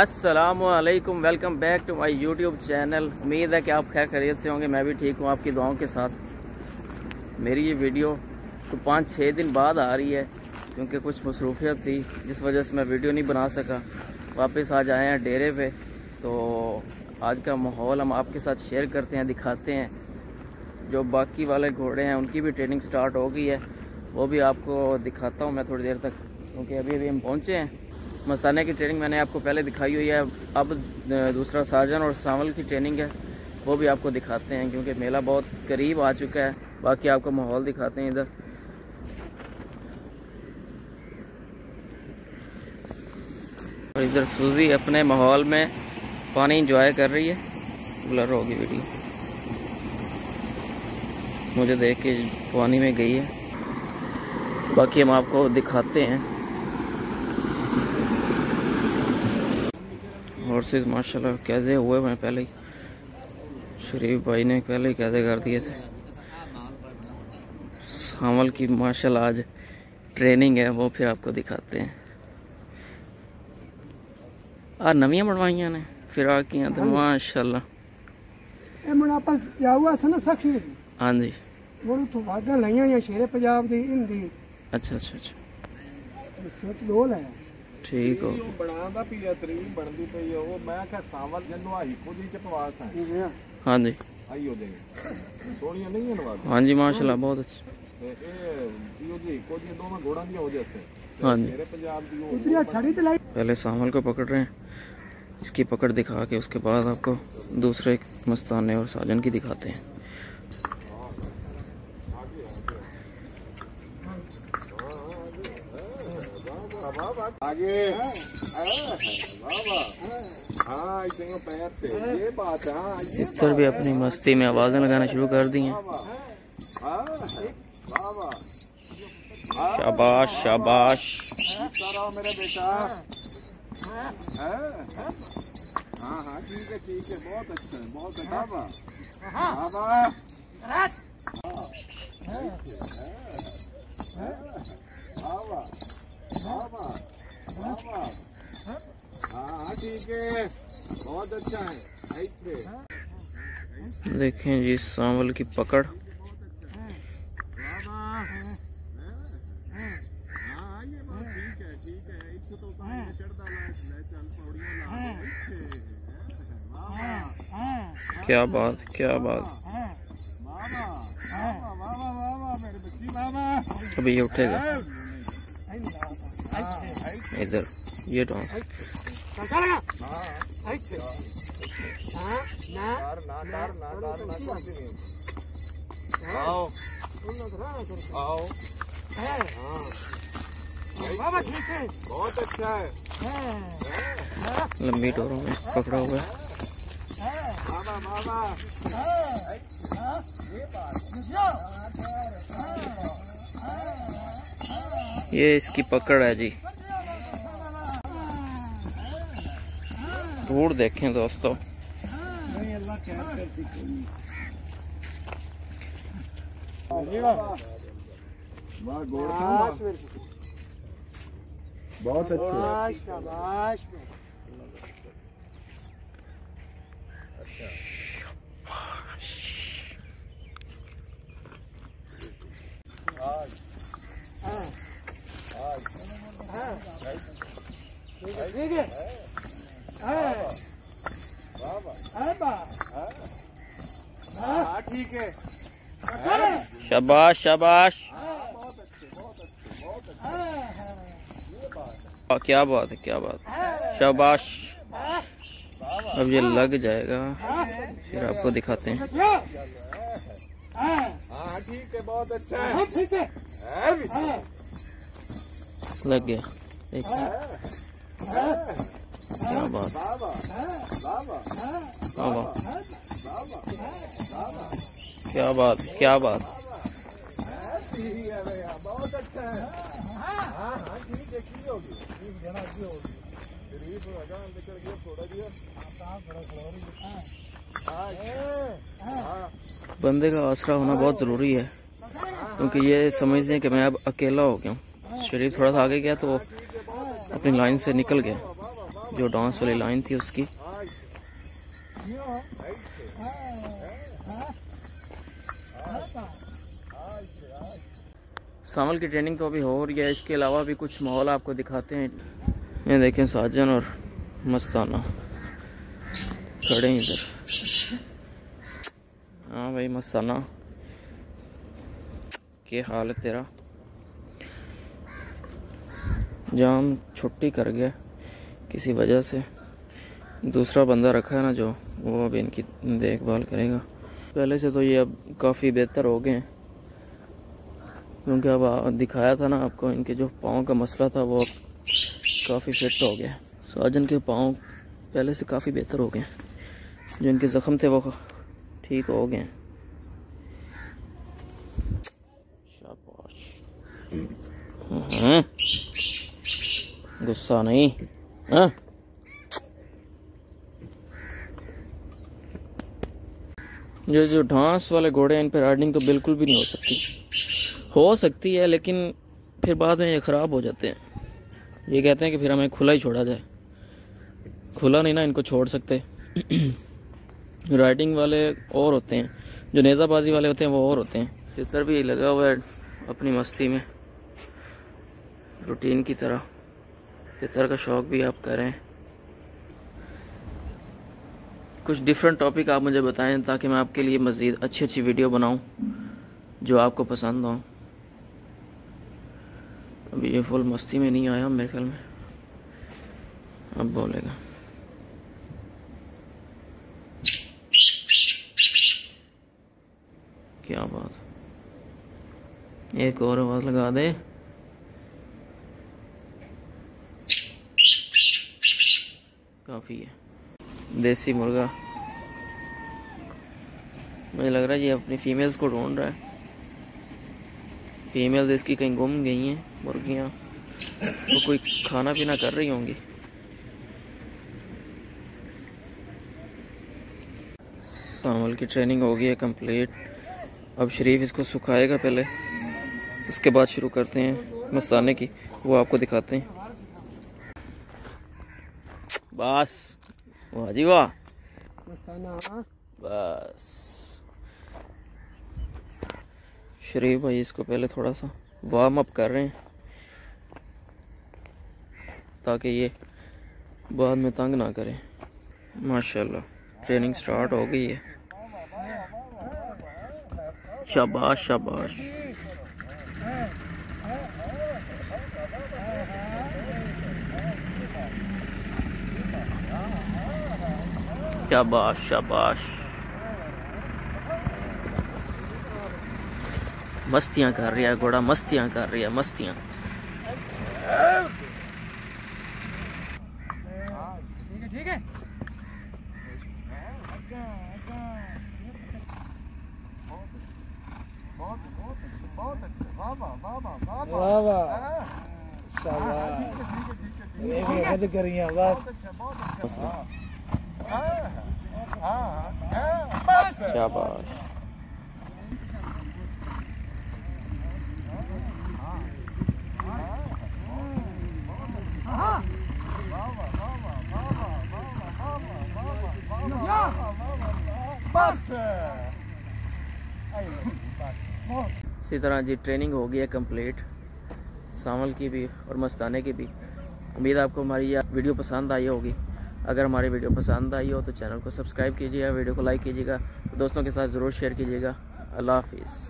अस्सलामुअलैकुम, welcome back to my YouTube channel. उम्मीद है कि आप खैर खैरियत से होंगे। मैं भी ठीक हूँ आपकी दुआओं के साथ। मेरी ये वीडियो तो 5-6 दिन बाद आ रही है, क्योंकि कुछ मसरूफियत थी जिस वजह से मैं वीडियो नहीं बना सका। वापस आज आए हैं डेरे पे, तो आज का माहौल हम आपके साथ शेयर करते हैं, दिखाते हैं। जो बाकी वाले घोड़े हैं उनकी भी ट्रेनिंग स्टार्ट हो गई है, वो भी आपको दिखाता हूँ मैं थोड़ी देर तक, क्योंकि अभी हम पहुँचे हैं। मस्ताना की ट्रेनिंग मैंने आपको पहले दिखाई हुई है। अब दूसरा साजन और सांवल की ट्रेनिंग है, वो भी आपको दिखाते हैं, क्योंकि मेला बहुत करीब आ चुका है। बाकी आपको माहौल दिखाते हैं। इधर और इधर सूजी अपने माहौल में पानी एंजॉय कर रही है। ब्लर होगी वीडियो, मुझे देख के पानी में गई है। बाकी हम आपको दिखाते हैं। हॉर्सेस माशाल्लाह कैसे हुए हैं, पहले ही शरीफ भाई ने पहले ही कैसे कर दिए थे। सांवल की माशाल्लाह आज ट्रेनिंग है, वो फिर आपको दिखाते हैं। आ नवियाँ बनवाइया ने फिर आ की तो माशाल्लाह हाँ जी शेरे पंजाब दी हिंदी। अच्छा अच्छा अच्छा ठीक हो बड़ा पीया तरीन बनदी पई ओ मैं कह सांवल जन्नो आई खुद ही चपवास है। हां जी आई हो जाएगी सोनिया नहीं है नवाज। हां जी माशाल्लाह बहुत अच्छे ए यो जी को जी दोनों घोड़ा दी हो जैसे। हां जी मेरे पंजाब दी इतनी छड़ी तो लाई। पहले सांवल को पकड़ रहे हैं, इसकी पकड़ दिखा के उसके बाद आपको दूसरे मस्ताने और साजन की दिखाते हैं। आगे इधर भी अपनी मस्ती में आवाजें लगाना शुरू कर दी हैं। शाबाश शाबाश मेरा बेटा। हाँ हाँ ठीक है बहुत अच्छा बहुत अच्छा। बहुत अच्छा है। देखें जी सांवल की पकड़, क्या बात क्या बात। अभी ये उठेगा इधर, ये डांस बहुत अच्छा है। लंबी डोरों में पकड़ा हुआ ये इसकी पकड़ है जी। दूर देखें दोस्तों, बहुत अच्छे। शाबाश शाबाश क्या बात है क्या बात। शाबाश अब ये लग जाएगा, फिर आपको दिखाते हैं। ठीक है बहुत अच्छा है ठीक है लग गया। क्या बात क्या बात क्या बात। बहुत अच्छा है। बंदे का आसरा होना बहुत जरूरी है, क्योंकि ये समझते हैं कि मैं अब अकेला हो गया हूँ। शरीफ थोड़ा सा आगे गया तो अपनी लाइन से निकल गया, जो डांस वाली लाइन थी उसकी। सांवल की ट्रेनिंग तो अभी हो रही है, इसके अलावा भी कुछ माहौल आपको दिखाते हैं। ये देखें साजन और मस्ताना खड़े हैं इधर। हाँ भाई मस्ताना, क्या हाल है तेरा। जाम छुट्टी कर गया किसी वजह से, दूसरा बंदा रखा है ना जो, वो अब इनकी देखभाल करेगा। पहले से तो ये अब काफ़ी बेहतर हो गए हैं, क्योंकि अब दिखाया था ना आपको इनके जो पाँव का मसला था वो काफ़ी फिट हो गया। साजन के पाँव पहले से काफ़ी बेहतर हो गए, जो इनके ज़ख्म थे वो ठीक हो गए। शाबाश, गुस्सा नहीं हाँ। जो ढांस वाले घोड़े हैं इन पर राइडिंग तो बिल्कुल भी नहीं हो सकती। हो सकती है लेकिन फिर बाद में ये ख़राब हो जाते हैं। ये कहते हैं कि फिर हमें खुला ही छोड़ा जाए, खुला नहीं ना इनको छोड़ सकते। राइडिंग वाले और होते हैं, जो नेज़ाबाजी वाले होते हैं वो और होते हैं। तितर भी लगा हुआ है अपनी मस्ती में, रूटीन की तरह। तितर का शौक़ भी आप कर रहे हैं। कुछ डिफरेंट टॉपिक आप मुझे बताएं ताकि मैं आपके लिए मज़ीद अच्छी अच्छी वीडियो बनाऊं जो आपको पसंद हो। अभी ये फुल मस्ती में नहीं आया मेरे ख्याल में, अब बोलेगा। क्या बात, एक और आवाज लगा दे। काफी है। देसी मुर्गा, मुझे लग रहा है ये अपनी फीमेल्स को ढूंढ रहा है। फीमेल्स इसकी कहीं घूम गई हैं, मुर्गियाँ तो कोई खाना पीना कर रही होंगी। सांवल की ट्रेनिंग हो गई है कंप्लीट, अब शरीफ इसको सुखाएगा पहले, उसके बाद शुरू करते हैं मस्ताने की, वो आपको दिखाते हैं। बस वाह जी वाह, बस शरीफ भाई इसको पहले थोड़ा सा वार्म अप कर रहे हैं ताकि ये बाद में तंग ना करें। माशाल्लाह ट्रेनिंग स्टार्ट हो गई है। शाबाश शाबाश, शाबाश शाबाश, मस्तियाँ कर रहा है घोड़ा, मस्तियाँ कर रहा है, मस्तियाँ। ठीक है शाबाश। इसी तरह जी ट्रेनिंग हो गई है कंप्लीट, सांवल की भी और मस्ताने की भी। उम्मीद आपको हमारी यह वीडियो पसंद आई होगी। अगर हमारी वीडियो पसंद आई हो तो चैनल को सब्सक्राइब कीजिएगा, वीडियो को लाइक कीजिएगा, दोस्तों के साथ ज़रूर शेयर कीजिएगा। अल्लाह हाफिज़।